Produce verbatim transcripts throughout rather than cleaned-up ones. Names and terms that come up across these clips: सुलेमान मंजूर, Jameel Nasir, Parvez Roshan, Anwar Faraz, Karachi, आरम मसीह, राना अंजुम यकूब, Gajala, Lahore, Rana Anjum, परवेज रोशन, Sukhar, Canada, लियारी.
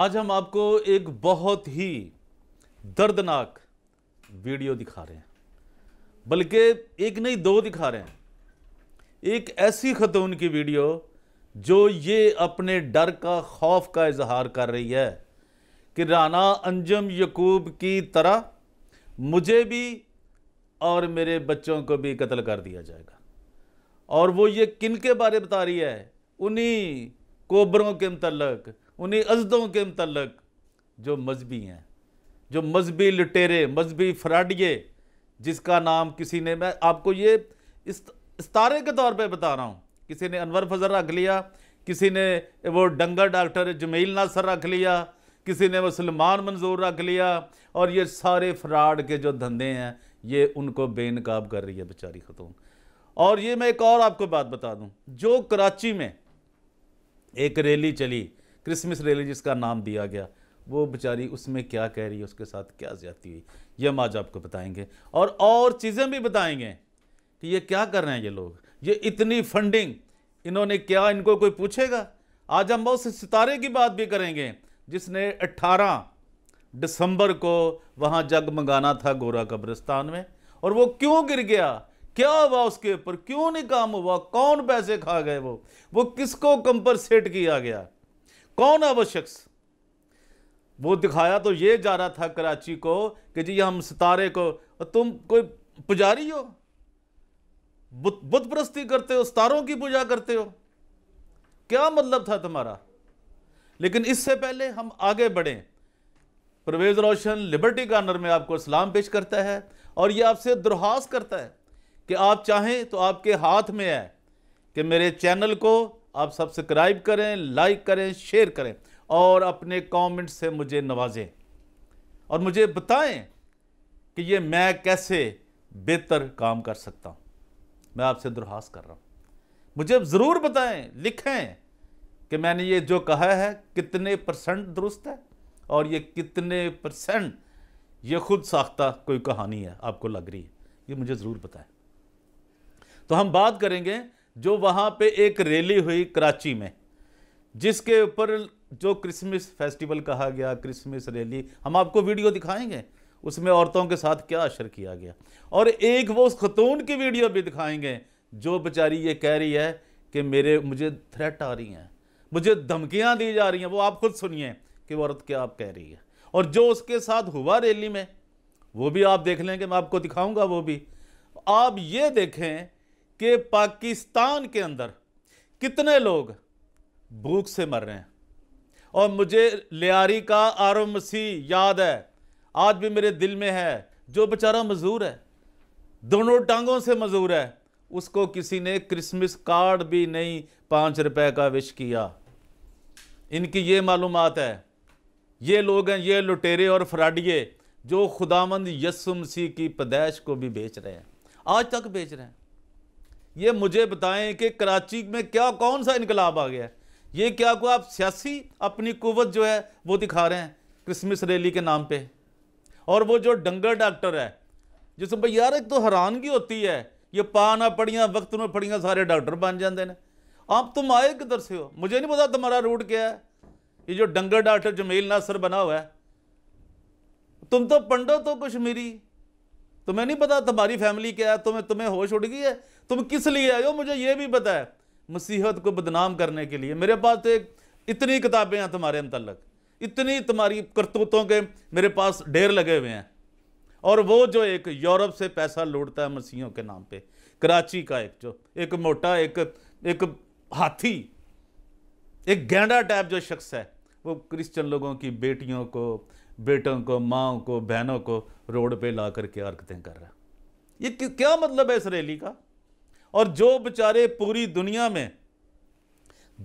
आज हम आपको एक बहुत ही दर्दनाक वीडियो दिखा रहे हैं, बल्कि एक नहीं दो दिखा रहे हैं। एक ऐसी खतून की वीडियो जो ये अपने डर का, खौफ का इजहार कर रही है कि राना अंजुम यकूब की तरह मुझे भी और मेरे बच्चों को भी कत्ल कर दिया जाएगा। और वो ये किन के बारे बता रही है? उन्हीं कोबरों के मुतल्लक, उन्हीं अजदों के मुतल्लक जो मजहबी हैं, जो मजहबी लुटेरे, मजहबी फराडिये, जिसका नाम किसी ने, मैं आपको ये इस इस्तारे के तौर पे बता रहा हूँ, किसी ने अनवर फजर रख लिया, किसी ने वो डंगर डॉक्टर जमील नासिर रख लिया, किसी ने वो सुलेमान मंजूर रख लिया। और ये सारे फ्राड के जो धंधे हैं ये उनको बेनकाब कर रही है बेचारी खतून। और ये मैं एक और आपको बात बता दूँ, जो कराची में एक रैली चली, क्रिसमस रैली जिसका नाम दिया गया, वो बेचारी उसमें क्या कह रही है, उसके साथ क्या ज्यादती हुई, ये हम आज आपको बताएंगे। और और चीज़ें भी बताएंगे कि ये क्या कर रहे हैं ये लोग, ये इतनी फंडिंग इन्होंने, क्या इनको कोई पूछेगा? आज हम उस सितारे की बात भी करेंगे जिसने अठारह दिसंबर को वहाँ जगमगाना था गोरा कब्रिस्तान में, और वो क्यों गिर गया, क्या हुआ उसके ऊपर, क्यों नहीं काम हुआ, कौन पैसे खा गए, वो वो किसको कंपनसेट किया गया, कौन है वो शख्स। वो दिखाया तो ये जा रहा था कराची को कि जी हम सितारे को, तुम कोई पुजारी हो, बुत परस्ती करते हो, सितारों की पूजा करते हो, क्या मतलब था तुम्हारा। लेकिन इससे पहले हम आगे बढ़ें, परवेज रोशन लिबर्टी कॉर्नर में आपको सलाम पेश करता है और ये आपसे दुर्हास करता है कि आप चाहें तो आपके हाथ में है कि मेरे चैनल को आप सब्सक्राइब करें, लाइक करें, शेयर करें और अपने कमेंट से मुझे नवाजें और मुझे बताएं कि ये मैं कैसे बेहतर काम कर सकता हूँ। मैं आपसे दुर्हास कर रहा हूँ, मुझे ज़रूर बताएं, लिखें कि मैंने ये जो कहा है कितने परसेंट दुरुस्त है और ये कितने परसेंट ये खुद साख्ता कोई कहानी है आपको लग रही है, ये मुझे ज़रूर बताएं। तो हम बात करेंगे जो वहाँ पे एक रैली हुई कराची में, जिसके ऊपर जो क्रिसमस फेस्टिवल कहा गया, क्रिसमस रैली, हम आपको वीडियो दिखाएंगे उसमें औरतों के साथ क्या अशर किया गया। और एक वो उस खतून की वीडियो भी दिखाएंगे जो बेचारी ये कह रही है कि मेरे मुझे थ्रेट आ रही हैं, मुझे धमकियाँ दी जा रही हैं। वो आप खुद सुनिए कि वो औरत क्या आप कह रही है और जो उसके साथ हुआ रैली में, वो भी आप देख लेंगे, मैं आपको दिखाऊँगा वो भी। आप ये देखें कि पाकिस्तान के अंदर कितने लोग भूख से मर रहे हैं। और मुझे लियारी का आरम मसीह याद है, आज भी मेरे दिल में है, जो बेचारा मजदूर है, दोनों टांगों से मजदूर है, उसको किसी ने क्रिसमस कार्ड भी नहीं पाँच रुपए का विश किया। इनकी ये मालूमात है, ये लोग हैं, ये लुटेरे और फराडिये जो खुदामंद यीशु मसीह की पैदाइश को भी बेच रहे हैं, आज तक बेच रहे हैं। ये मुझे बताएं कि कराची में क्या, कौन सा इनकलाब आ गया है? ये क्या को आप सियासी अपनी कुव्वत जो है वो दिखा रहे हैं क्रिसमस रैली के नाम पे। और वो जो डंगर डॉक्टर है, जिस पर यार एक तो हैरानगी होती है, ये पा ना पड़ियाँ वक्त में पड़ियाँ सारे डॉक्टर बन जाते हैं। आप तुम आए किधर से हो, मुझे नहीं पता तुम्हारा रूट क्या है। ये जो डंगर डॉक्टर जमील नासिर बना हुआ है, तुम तो पंडित हो कश्मीरी, तुम्हें नहीं पता तुम्हारी फैमिली क्या है, तुम्हें तुम्हें होश उड़ गई है, तुम किस लिए आए हो? मुझे ये भी पता है, मसीहत को बदनाम करने के लिए। मेरे पास तो एक इतनी किताबें हैं तुम्हारे मुतल्लक, इतनी तुम्हारी करतूतों के मेरे पास ढेर लगे हुए हैं। और वो जो एक यूरोप से पैसा लूटता है मसीहों के नाम पे, कराची का एक जो एक मोटा एक एक हाथी, एक गैंडा टाइप जो शख्स है, वो क्रिश्चियन लोगों की बेटियों को, बेटों को, माओं को, बहनों को रोड पे ला करके हरकतें कर रहा है। ये क्या मतलब है इस रैली का? और जो बेचारे पूरी दुनिया में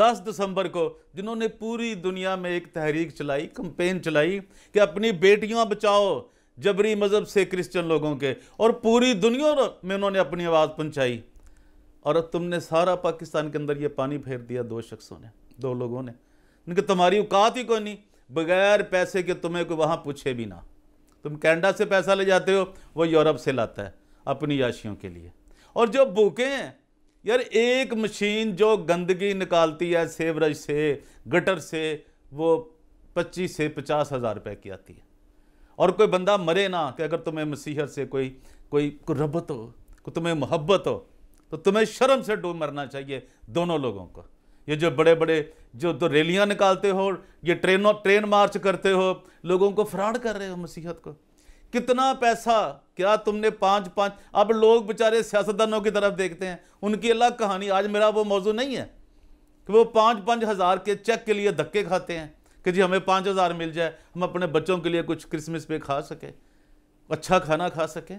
दस दिसंबर को, जिन्होंने पूरी दुनिया में एक तहरीक चलाई, कंपेन चलाई कि अपनी बेटियां बचाओ जबरी मज़हब से क्रिश्चियन लोगों के, और पूरी दुनिया में उन्होंने अपनी आवाज़ पहुंचाई। और अब तुमने सारा पाकिस्तान के अंदर ये पानी फेर दिया दो शख्सों ने, दो लोगों ने, उनकी तुम्हारी औकात ही कोई नहीं, बगैर पैसे के तुम्हें कोई वहाँ पूछे भी ना। तुम कैनेडा से पैसा ले जाते हो, वो यूरोप से लाता है अपनी याशियों के लिए। और जो भूखे हैं यार, एक मशीन जो गंदगी निकालती है सेवरेज से, गटर से, वो पच्चीस से पचास हज़ार रुपये की आती है। और कोई बंदा मरे ना कि अगर तुम्हें मसीहत से कोई कोई को रबत हो, को तुम्हें मोहब्बत हो, तो तुम्हें शर्म से डूब मरना चाहिए दोनों लोगों को। ये जो बड़े बड़े जो तो रैलियाँ निकालते हो, ये ट्रेनों ट्रेन मार्च करते हो, लोगों को फ्रॉड कर रहे हो मसीहत को। कितना पैसा, क्या तुमने पाँच पाँच अब लोग बेचारे सियासतदानों की तरफ देखते हैं, उनकी अलग कहानी। आज मेरा वो मौजू नहीं है कि वो पाँच पाँच हज़ार के चेक के लिए धक्के खाते हैं कि जी हमें पाँच हज़ार मिल जाए, हम अपने बच्चों के लिए कुछ क्रिसमस पे खा सके, अच्छा खाना खा सके।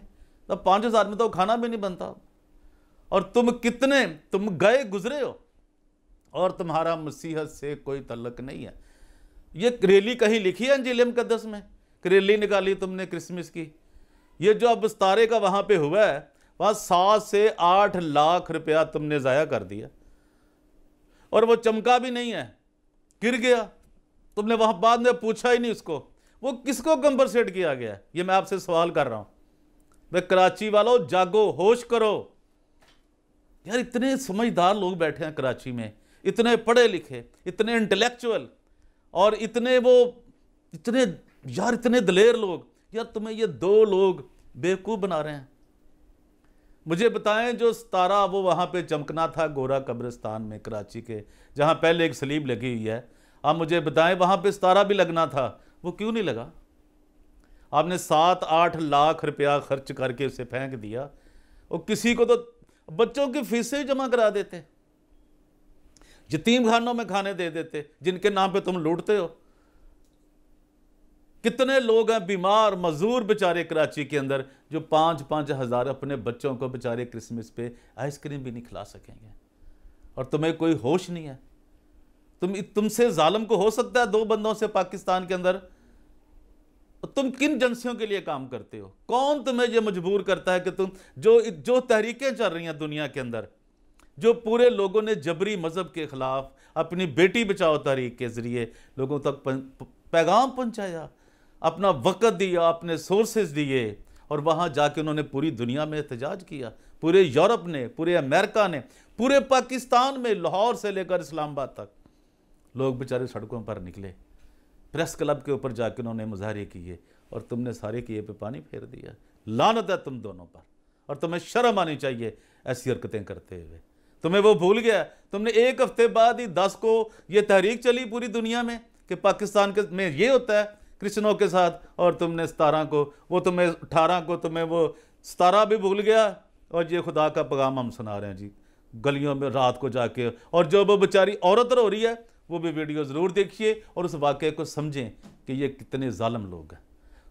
तो पाँच हज़ार में तो खाना भी नहीं बनता। और तुम कितने तुम गए गुजरे हो और तुम्हारा मसीहत से कोई तल्लक नहीं है। ये रैली कहीं लिखी है अंजील मुकद्दस में कि रैली निकाली तुमने क्रिसमस की? ये जो अब तारे का वहाँ पे हुआ है, वहाँ सात से आठ लाख रुपया तुमने ज़ाया कर दिया और वो चमका भी नहीं है, गिर गया। तुमने वहाँ बाद में पूछा ही नहीं उसको, वो किसको कंपनसेट किया गया? ये मैं आपसे सवाल कर रहा हूँ। भाई कराची वालों जागो, होश करो यार। इतने समझदार लोग बैठे हैं कराची में, इतने पढ़े लिखे, इतने इंटेलेक्चुअल और इतने वो इतने यार इतने दलेर लोग। यार तुम्हें ये दो लोग बेवकूफ़ बना रहे हैं। मुझे बताएं जो सितारा वो वहाँ पे चमकना था गोरा कब्रिस्तान में कराची के, जहाँ पहले एक सलीब लगी हुई है, आप मुझे बताएं वहाँ पे सितारा भी लगना था, वो क्यों नहीं लगा? आपने सात आठ लाख रुपया खर्च करके उसे फेंक दिया। और किसी को तो बच्चों की फीसें जमा करा देते, यतीम खानों में खाने दे देते जिनके नाम पे तुम लूटते हो। कितने लोग हैं बीमार मजदूर बेचारे कराची के अंदर जो पाँच पाँच हज़ार अपने बच्चों को बेचारे क्रिसमस पे आइसक्रीम भी नहीं खिला सकेंगे। और तुम्हें कोई होश नहीं है। तुम तुमसे जालिम को हो सकता है दो बंदों से पाकिस्तान के अंदर। तुम किन एजेंसियों के लिए काम करते हो? कौन तुम्हें यह मजबूर करता है कि तुम जो जो तहरीकें चल रही हैं दुनिया के अंदर, जो पूरे लोगों ने जबरी मज़हब के ख़िलाफ़ अपनी बेटी बचाओ तहरीक के ज़रिए लोगों तक पैगाम पहुँचाया, अपना वक़्त दिया, अपने सोर्सेज दिए और वहाँ जाके उन्होंने पूरी दुनिया में एहतजाज किया। पूरे यूरोप ने, पूरे अमेरिका ने, पूरे पाकिस्तान में लाहौर से लेकर इस्लामाबाद तक लोग बेचारे सड़कों पर निकले, प्रेस क्लब के ऊपर जाके उन्होंने मुजाहरे किए और तुमने सारे किए पे पानी फेर दिया। लानत है तुम दोनों पर और तुम्हें शर्म आनी चाहिए ऐसी हरकतें करते हुए। तुम्हें वो भूल गया। तुमने एक हफ्ते बाद ही दस को ये तहरीक चली पूरी दुनिया में कि पाकिस्तान के में ये होता है क्रिश्चनों के साथ, और तुमने सतारह को वो तुम्हें अठारह को तुम्हें वो सतारह भी भूल गया और ये खुदा का पैगाम हम सुना रहे हैं जी गलियों में रात को जाके। और जो वो बेचारी औरत रो रही है वो भी वीडियो ज़रूर देखिए और उस वाक़े को समझें कि ये कितने जालिम लोग हैं।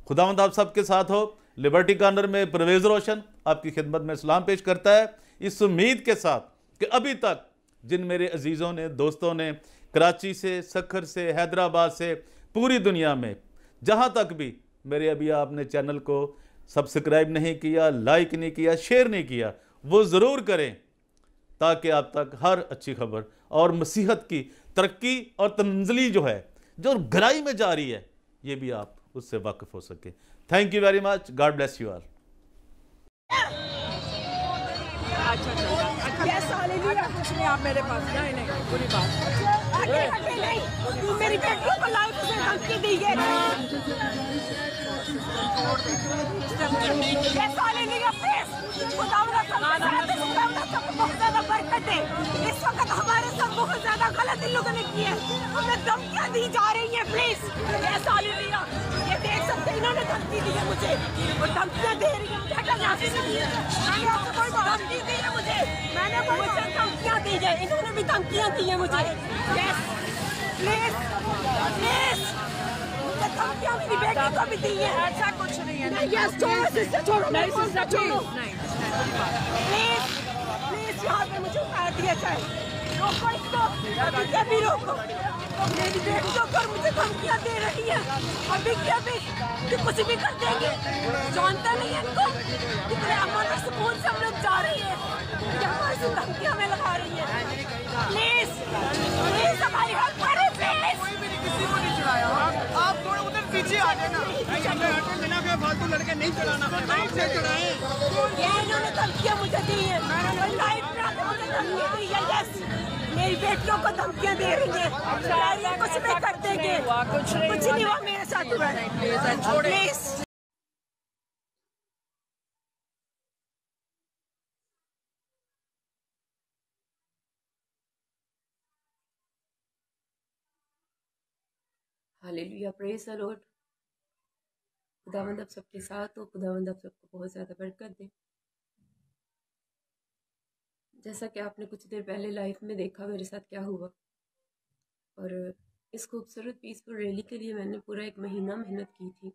खुदावंद आप सब के साथ हो। लिबर्टी कॉर्नर में परवेज़ रोशन आपकी खिदमत में सलाम पेश करता है, इस उम्मीद के साथ कि अभी तक जिन मेरे अजीज़ों ने, दोस्तों ने कराची से, सक्खर से, हैदराबाद से, पूरी दुनिया में जहाँ तक भी मेरे अभी आपने चैनल को सब्सक्राइब नहीं किया, लाइक नहीं किया, शेयर नहीं किया, वो ज़रूर करें ताकि आप तक हर अच्छी खबर और मसीहत की तरक्की और तंजली जो है, जो गहराई में जा रही है, ये भी आप उससे वाकिफ़ हो सके। Thank you very much. God bless you all. आप मेरे पास नहीं नहीं पूरी बात इस वक्त हमारे साथ बहुत ज्यादा गलत इन लोगों ने की है। हमें धमकियाँ दी जा रही है। प्लीज ऐसा ले लिया, ये देख सकते इन्होंने धमकी दी है मुझे, वो धमकियाँ दे रही है मुझे। मैंने मुझे धमकियाँ दी है, इन्होंने भी धमकियाँ दी है मुझे। प्लीज प्लीज धमकियाँ मेरी बेटी को भी दी है। ऐसा कुछ नहीं है, छोड़ो छोड़ो प्लीज प्लीज। यहाँ पे मुझे उतार दिया जाए, रोको इसको, अभी क्या भी रोको। मेरी बेटी जो कर मुझे धमकियाँ दे रही है, अभी क्या भी कि कुछ भी कर देंगे। जानता नहीं है इनको कितने हमारे सुकून से हम लोग जा रही है, हमारे से धमकियाँ हमें लगा रही है। प्लीज प्लीज हमारी हेल्प करें प्लीज। कोई भी किसी को नहीं चुराया, आप थोड़ा उधर पीछे आ जाना। फालतू लड़के नहीं चलाना, लाइट से चलाएं। ये इन्होंने धमकियाँ मुझे दी है, लाइट मुझे धमकी दी है। मेरी बेटियों को धमकियाँ दे रही है, कुछ नहीं कर देंगे, कुछ नहीं हुआ मेरे साथ हुआ। Please hallelujah, praise the Lord. खुदावंद आप सबके साथ हो, खुदावंद आप सबको बहुत ज़्यादा बरकत दे। जैसा कि आपने कुछ देर पहले लाइफ में देखा मेरे साथ क्या हुआ, और इस खूबसूरत पीसफुल रैली के लिए मैंने पूरा एक महीना मेहनत की थी।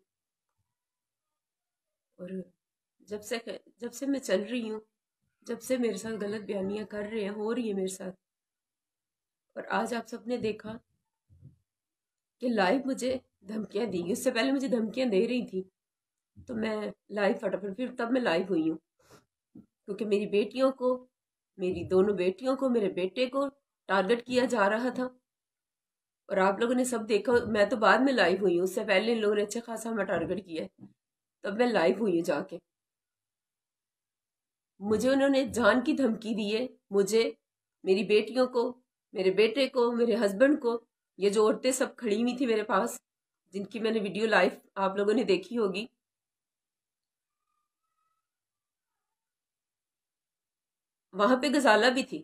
और जब से जब से मैं चल रही हूँ, जब से मेरे साथ गलत बयानियाँ कर रहे हैं, हो रही है मेरे साथ, और आज आप सबने देखा कि लाइव मुझे धमकियाँ दी। उससे पहले मुझे धमकियाँ दे रही थी, तो मैं लाइव फटाफट, फिर तब मैं लाइव हुई हूँ क्योंकि मेरी बेटियों को, मेरी दोनों बेटियों को, मेरे बेटे को टारगेट किया जा रहा था। और आप लोगों ने सब देखा, मैं तो बाद में लाइव हुई हूँ, उससे पहले इन लोगों ने अच्छा खासा हमें टारगेट किया है, तब मैं लाइव हुई हूँ। जाके मुझे उन्होंने जान की धमकी दी है, मुझे, मेरी बेटियों को, मेरे बेटे को, मेरे हस्बैंड को। ये जो औरतें सब खड़ी हुई थी मेरे पास, जिनकी मैंने वीडियो लाइव आप लोगों ने देखी होगी, वहां पे गजाला भी थी।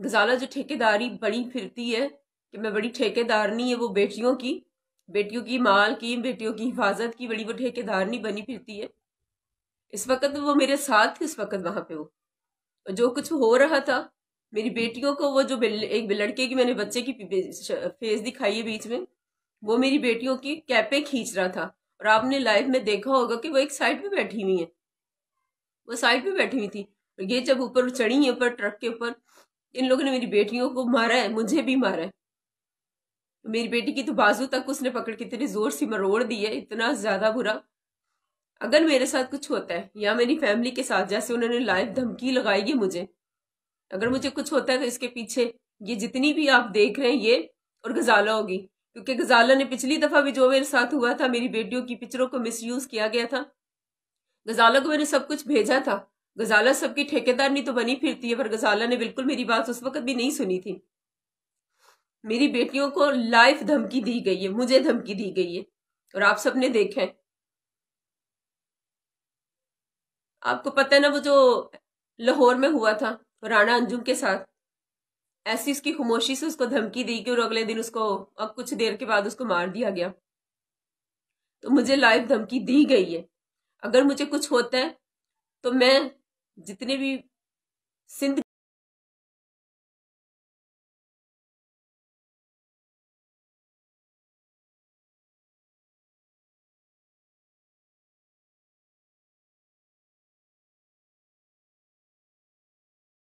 गजाला जो ठेकेदारी बड़ी फिरती है कि मैं बड़ी ठेकेदारनी है, वो बेटियों की, बेटियों की माल की, बेटियों की हिफाजत की बड़ी वो ठेकेदारनी बनी फिरती है। इस वक्त वो मेरे साथ थी, इस वक्त वहां पे वो, और जो कुछ हो रहा था मेरी बेटियों को, वो जो एक लड़के की, मैंने बच्चे की फेस दिखाई है बीच में, वो मेरी बेटियों की कैपे खींच रहा था। और आपने लाइव में देखा होगा कि वो एक साइड पे बैठी हुई है, वो साइड पे बैठी हुई थी। और ये जब ऊपर चढ़ी है, ऊपर ट्रक के ऊपर, इन लोगों ने मेरी बेटियों को मारा है, मुझे भी मारा है। मेरी बेटी की तो बाजू तक उसने पकड़ के इतने जोर से मरोड़ दी है, इतना ज्यादा बुरा। अगर मेरे साथ कुछ होता है या मेरी फैमिली के साथ, जैसे उन्होंने लाइव धमकी लगाई मुझे, अगर मुझे कुछ होता है तो इसके पीछे ये जितनी भी आप देख रहे हैं, ये और गजाला होगी। क्योंकि गजाला ने पिछली दफा भी जो मेरे साथ हुआ था, मेरी बेटियों की पिक्चरों को मिसयूज किया गया था, गजाला को मैंने सब कुछ भेजा था। गजाला सबकी ठेकेदार नहीं तो बनी फिरती है, पर गजाला ने बिल्कुल मेरी बात उस वक्त भी नहीं सुनी थी। मेरी बेटियों को लाइफ धमकी दी गई है, मुझे धमकी दी गई है, और आप सबने देखा है। आपको पता है ना, वो जो लाहौर में हुआ था राणा अंजुम के साथ, ऐसी उसकी खामोशी से उसको धमकी दी कि, और अगले दिन उसको, अब कुछ देर के बाद उसको मार दिया गया। तो मुझे लाइव धमकी दी गई है। अगर मुझे कुछ होता है तो मैं जितने भी सिंध